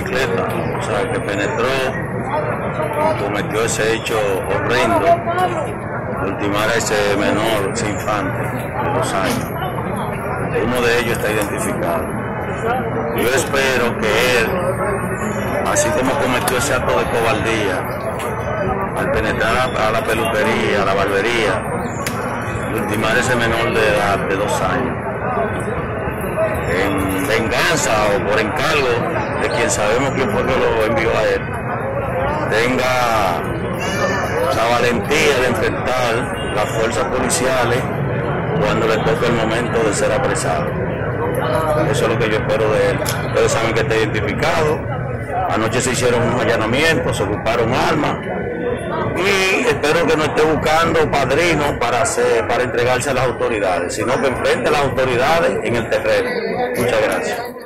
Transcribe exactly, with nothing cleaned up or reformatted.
motocicleta, o sea, que penetró, cometió ese hecho horrendo, ultimar a ese menor, ese infante de dos años. Uno de ellos está identificado. Yo espero que él, así como cometió ese acto de cobardía, al penetrar a la peluquería, a la barbería, ultimar a ese menor de edad de dos años, en venganza o por encargo de quien sabemos quién fue que lo envió a él, tenga la valentía de enfrentar las fuerzas policiales cuando le toque el momento de ser apresado. Eso es lo que yo espero de él. Ustedes saben que está identificado. Anoche se hicieron unos allanamientos, se ocuparon armas y espero que no esté buscando padrinos para, hacer, para entregarse a las autoridades, sino que enfrente a las autoridades en el terreno. Muchas gracias.